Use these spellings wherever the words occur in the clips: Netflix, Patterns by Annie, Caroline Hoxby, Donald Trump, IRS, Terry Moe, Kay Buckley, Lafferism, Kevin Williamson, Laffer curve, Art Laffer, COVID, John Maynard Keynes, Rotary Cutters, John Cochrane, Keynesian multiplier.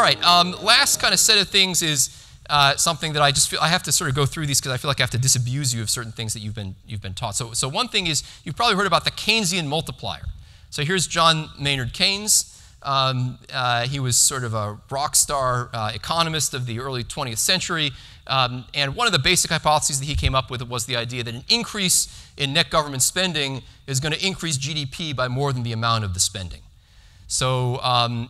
All right, last kind of set of things is something that I just feel I have to sort of go through these because I feel like I have to disabuse you of certain things that you've been taught. So one thing is you've probably heard about the Keynesian multiplier. So here's John Maynard Keynes. He was sort of a rock star economist of the early 20th century. And one of the basic hypotheses that he came up with was the idea that an increase in net government spending is going to increase GDP by more than the amount of the spending. So,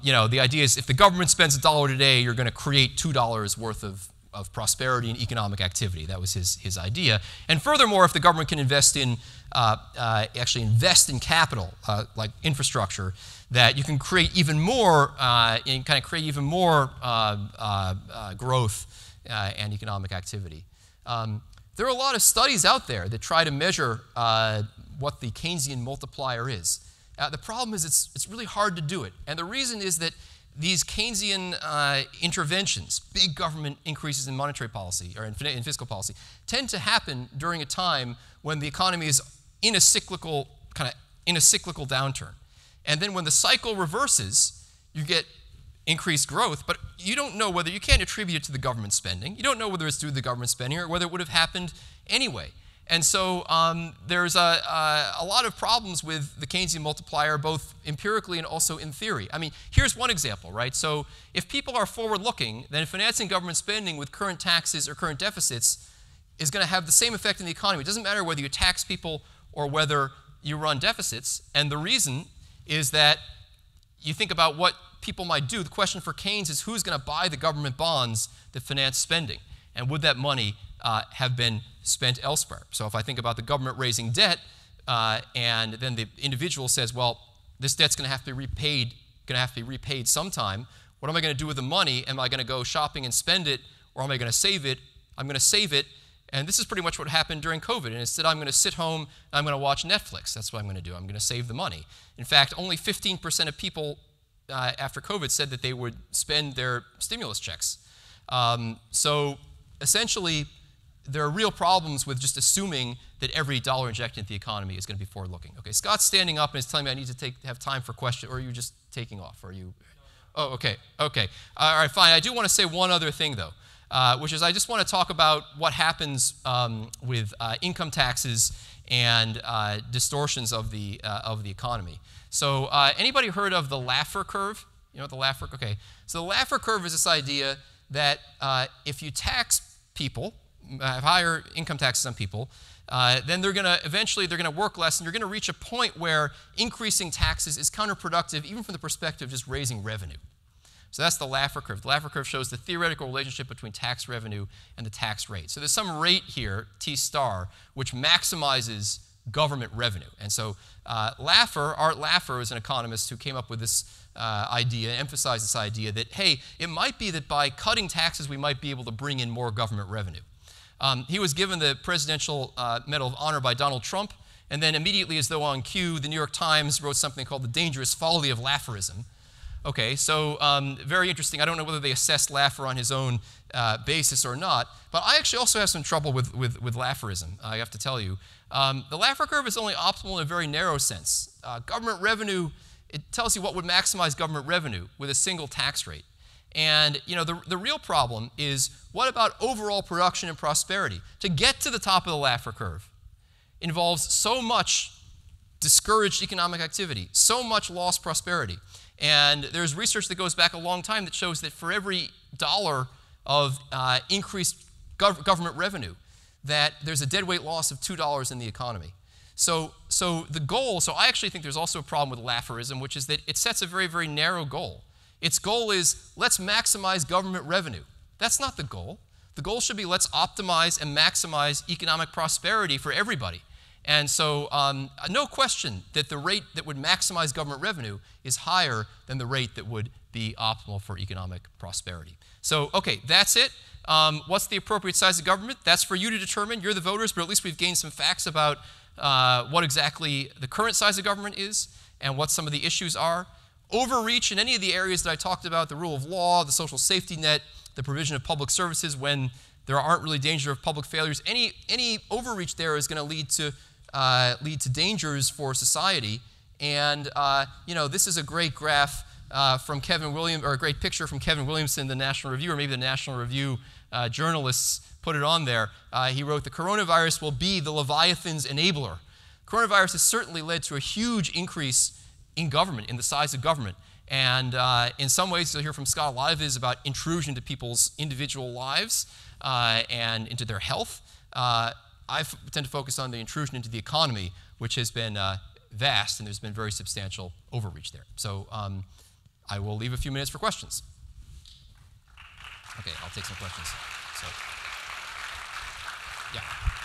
you know, the idea is if the government spends $1 today, you're going to create $2 worth of prosperity and economic activity. That was his idea. And furthermore, if the government can invest in, actually invest in capital, like infrastructure, that you can create even more, and kind of create even more growth and economic activity. There are a lot of studies out there that try to measure what the Keynesian multiplier is. The problem is it's really hard to do it. And the reason is that these Keynesian interventions, big government increases in monetary policy or in fiscal policy, tend to happen during a time when the economy is in a cyclical, downturn. And then when the cycle reverses, you get increased growth, but you don't know whether, you can't attribute it to the government spending. You don't know whether it's due to the government spending or whether it would have happened anyway. And so there's a lot of problems with the Keynesian multiplier, both empirically and also in theory. I mean, here's one example, right? So if people are forward-looking, then financing government spending with current taxes or current deficits is going to have the same effect in the economy. It doesn't matter whether you tax people or whether you run deficits. And the reason is that you think about what people might do. The question for Keynes is who's going to buy the government bonds that finance spending? And would that money have been spent elsewhere? So if I think about the government raising debt, and then the individual says, well, this debt's going to have to be repaid, sometime. What am I going to do with the money? Am I going to go shopping and spend it, or am I going to save it? I'm going to save it. And this is pretty much what happened during COVID. And instead, I'm going to sit home, and I'm going to watch Netflix. That's what I'm going to do. I'm going to save the money. In fact, only 15% of people after COVID said that they would spend their stimulus checks. So essentially, there are real problems with just assuming that every dollar injected into the economy is going to be forward-looking. Okay, Scott's standing up and is telling me I need to have time for questions. Or are you just taking off? Are you? Oh, okay, okay. All right, fine. I do want to say one other thing, though, which is I just want to talk about what happens with income taxes and distortions of the economy. So anybody heard of the Laffer curve? You know what the Laffer? Okay. So the Laffer curve is this idea that if you tax people, have higher income taxes on people, then they're going to eventually work less, and you're going to reach a point where increasing taxes is counterproductive, even from the perspective of just raising revenue. So that's the Laffer curve. The Laffer curve shows the theoretical relationship between tax revenue and the tax rate. So there's some rate here, T star, which maximizes government revenue. And so Laffer, Art Laffer, is an economist who came up with this idea, emphasized this idea that, hey, it might be that by cutting taxes, we might be able to bring in more government revenue. He was given the Presidential Medal of Honor by Donald Trump, and then immediately, as though on cue, the New York Times wrote something called The Dangerous Folly of Lafferism. Okay, so very interesting. I don't know whether they assessed Laffer on his own basis or not, but I actually also have some trouble with Lafferism, I have to tell you. The Laffer curve is only optimal in a very narrow sense. Government revenue, it tells you what would maximize government revenue with a single tax rate. And you know, the real problem is, what about overall production and prosperity? To get to the top of the Laffer curve involves so much discouraged economic activity, so much lost prosperity. And there's research that goes back a long time that shows that for every dollar of increased government revenue, that there's a deadweight loss of $2 in the economy. So the goal, so I actually think there's also a problem with Lafferism, which is that it sets a very, very narrow goal. Its goal is, let's maximize government revenue. That's not the goal. The goal should be, let's optimize and maximize economic prosperity for everybody. And so no question that the rate that would maximize government revenue is higher than the rate that would be optimal for economic prosperity. So, okay, that's it. What's the appropriate size of government? That's for you to determine. You're the voters, but at least we've gained some facts about what exactly the current size of government is and what some of the issues are. Overreach in any of the areas that I talked about, the rule of law, the social safety net, the provision of public services when there aren't really danger of public failures, any overreach there is going to lead to dangers for society. And you know, this is a great graph from Kevin Williamson, or a great picture from Kevin Williamson, the National Review, or maybe the National Review journalists put it on there. He wrote, "The coronavirus will be the Leviathan's enabler." Coronavirus has certainly led to a huge increase in government, in the size of government. And in some ways, you'll hear from Scott, a lot of it is about intrusion into people's individual lives and into their health. I tend to focus on the intrusion into the economy, which has been vast, and there's been very substantial overreach there. So I will leave a few minutes for questions. Okay, I'll take some questions. So, yeah.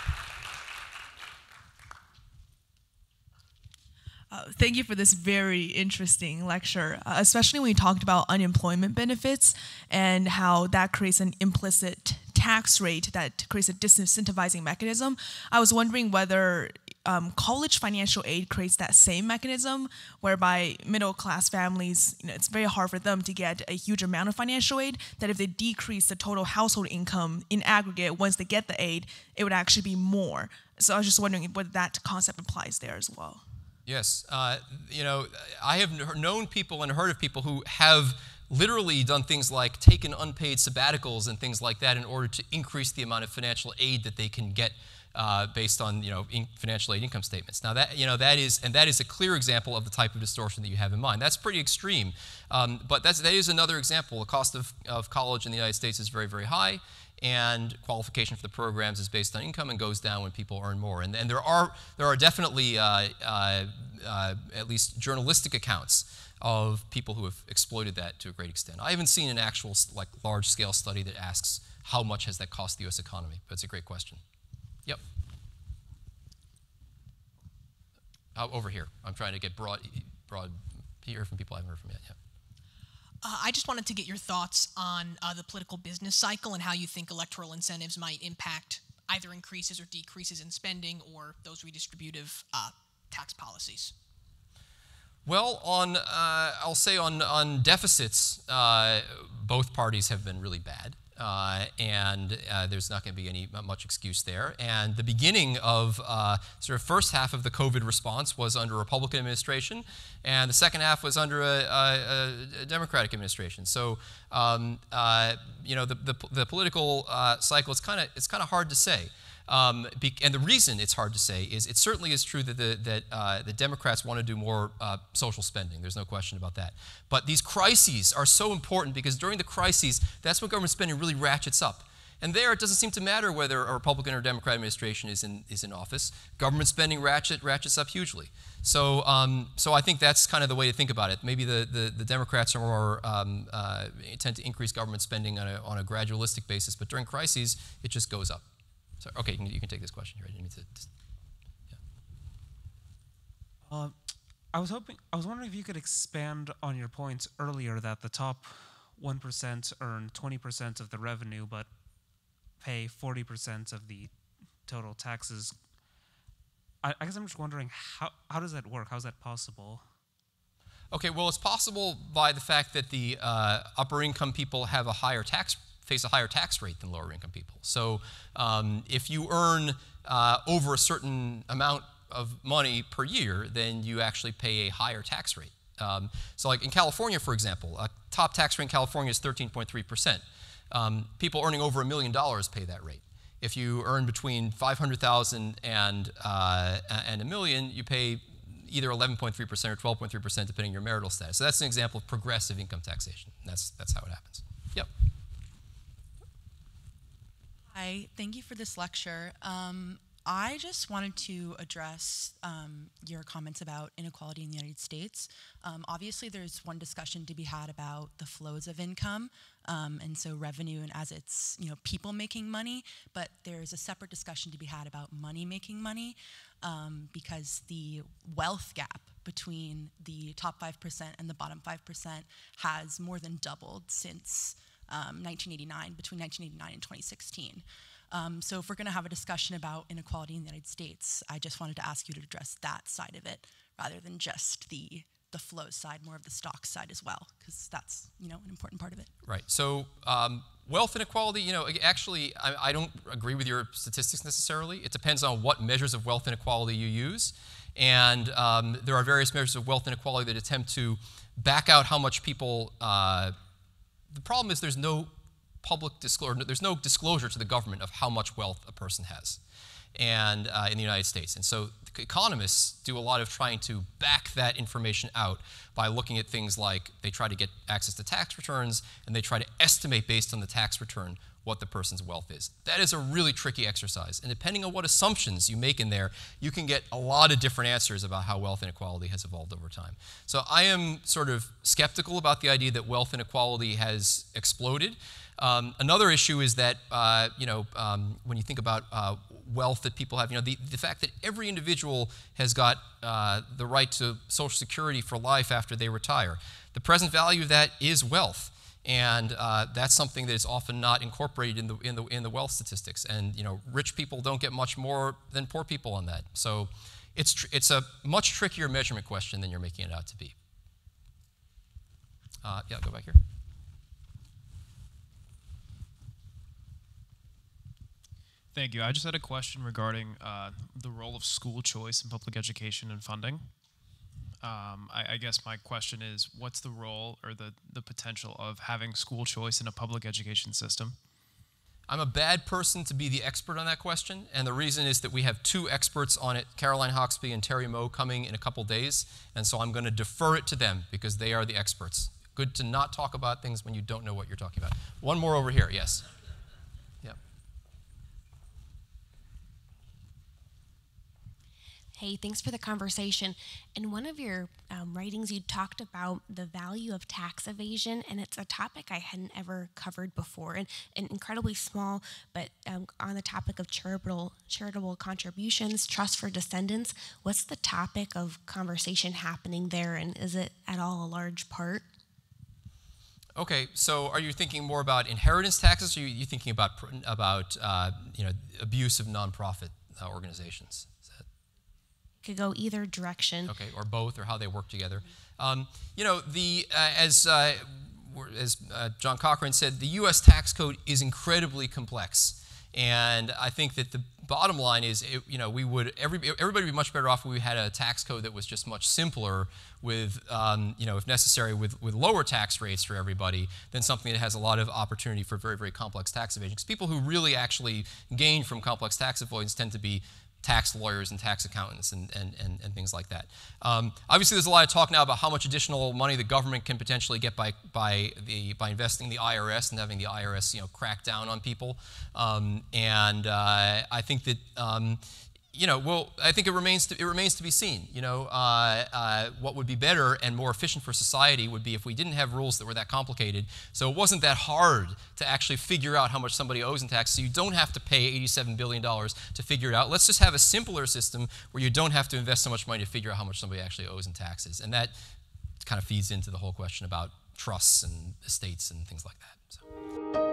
Thank you for this very interesting lecture, especially when you talked about unemployment benefits and how that creates an implicit tax rate that creates a disincentivizing mechanism. I was wondering whether college financial aid creates that same mechanism, whereby middle-class families, it's very hard for them to get a huge amount of financial aid, that if they decrease the total household income in aggregate once they get the aid, it would actually be more. So I was just wondering whether that concept applies there as well. Yes, I have known people and heard of people who have literally done things like taken unpaid sabbaticals and things like that in order to increase the amount of financial aid that they can get based on financial aid income statements. Now that that is a clear example of the type of distortion that you have in mind. That's pretty extreme, but that is another example. The cost of college in the United States is very, very high, and qualification for the programs is based on income and goes down when people earn more. And there are definitely at least journalistic accounts of people who have exploited that to a great extent. I haven't seen an actual large-scale study that asks how much has that cost the U.S. economy, but it's a great question. Yep. Over here. I'm trying to get broad here from people I haven't heard from yet. Yeah. I just wanted to get your thoughts on the political business cycle and how you think electoral incentives might impact either increases or decreases in spending or those redistributive tax policies. Well, on I'll say on deficits, both parties have been really bad, and there's not going to be much excuse there. And the beginning of sort of first half of the COVID response was under a Republican administration, and the second half was under a Democratic administration. So the political cycle, it's kind of hard to say. And the reason it's hard to say is it certainly is true that the Democrats want to do more social spending. There's no question about that. But these crises are so important because during the crises, that's when government spending really ratchets up. And there, it doesn't seem to matter whether a Republican or Democrat administration is in office. Government spending ratchets up hugely. So, so I think that's kind of the way to think about it. Maybe the Democrats are more tend to increase government spending on a gradualistic basis, but during crises, it just goes up. So, okay, you can take this question here. I didn't mean to. Yeah. I was wondering if you could expand on your point earlier that the top 1% earn 20% of the revenue, but pay 40% of the total taxes. I guess I'm just wondering how does that work? How is that possible? Okay, well, it's possible by the fact that the upper income people have a higher tax. Face a higher tax rate than lower income people. So if you earn over a certain amount of money per year, then you actually pay a higher tax rate. So like in California, for example, a top tax rate in California is 13.3%. People earning over $1 million pay that rate. If you earn between 500,000 and $1 million, you pay either 11.3% or 12.3% depending on your marital status. So that's an example of progressive income taxation. That's how it happens. Yep. Hi, thank you for this lecture. I just wanted to address your comments about inequality in the United States. Obviously, there's one discussion to be had about the flows of income, and so revenue and as it's people making money, but there's a separate discussion to be had about money making money because the wealth gap between the top 5% and the bottom 5% has more than doubled since 1989, between 1989 and 2016. So if we're going to have a discussion about inequality in the United States, I just wanted to ask you to address that side of it rather than just the flow side, more of the stock side as well, because that's an important part of it. Right. So wealth inequality, actually I don't agree with your statistics necessarily. It depends on what measures of wealth inequality you use. And there are various measures of wealth inequality that attempt to back out how much people, the problem is there's no public disclosure, there's no disclosure to the government of how much wealth a person has and in the United States. And so economists do a lot of trying to back that information out by looking at things like they try to get access to tax returns and they try to estimate based on the tax return what the person's wealth is. That is a really tricky exercise. And depending on what assumptions you make in there, you can get a lot of different answers about how wealth inequality has evolved over time. So I am sort of skeptical about the idea that wealth inequality has exploded. Another issue is that, when you think about wealth that people have, the fact that every individual has got the right to Social Security for life after they retire. The present value of that is wealth. And that's something that is often not incorporated in the wealth statistics. And rich people don't get much more than poor people on that. So it's a much trickier measurement question than you're making it out to be. Yeah, go back here. Thank you. I just had a question regarding the role of school choice in public education and funding. I guess my question is, what's the role or the potential of having school choice in a public education system? I'm a bad person to be the expert on that question, and the reason is that we have two experts on it, Caroline Hoxby and Terry Moe, coming in a couple days, and so I'm going to defer it to them because they are the experts. Good to not talk about things when you don't know what you're talking about. One more over here, yes. Hey, thanks for the conversation. In one of your writings, you talked about the value of tax evasion, and it's a topic I hadn't ever covered before, and incredibly small, but on the topic of charitable contributions, trust for descendants, what's the topic of conversation happening there, and is it at all a large part? Okay, so are you thinking more about inheritance taxes, or are you thinking about abuse of nonprofit organizations? Could go either direction. Okay, or both, or how they work together. As John Cochrane said, the U.S. tax code is incredibly complex, and I think that the bottom line is, everybody would be much better off if we had a tax code that was just much simpler, with if necessary, with lower tax rates for everybody, than something that has a lot of opportunity for very, very complex tax evasion. Because people who really actually gain from complex tax avoidance tend to be tax lawyers and tax accountants and things like that. Obviously, there's a lot of talk now about how much additional money the government can potentially get by investing in the IRS and having the IRS crack down on people. I think that I think it remains to be seen. What would be better and more efficient for society would be if we didn't have rules that were that complicated. So it wasn't that hard to actually figure out how much somebody owes in tax. So you don't have to pay $87 billion to figure it out. Let's just have a simpler system where you don't have to invest so much money to figure out how much somebody actually owes in taxes. And that kind of feeds into the whole question about trusts and estates and things like that. So.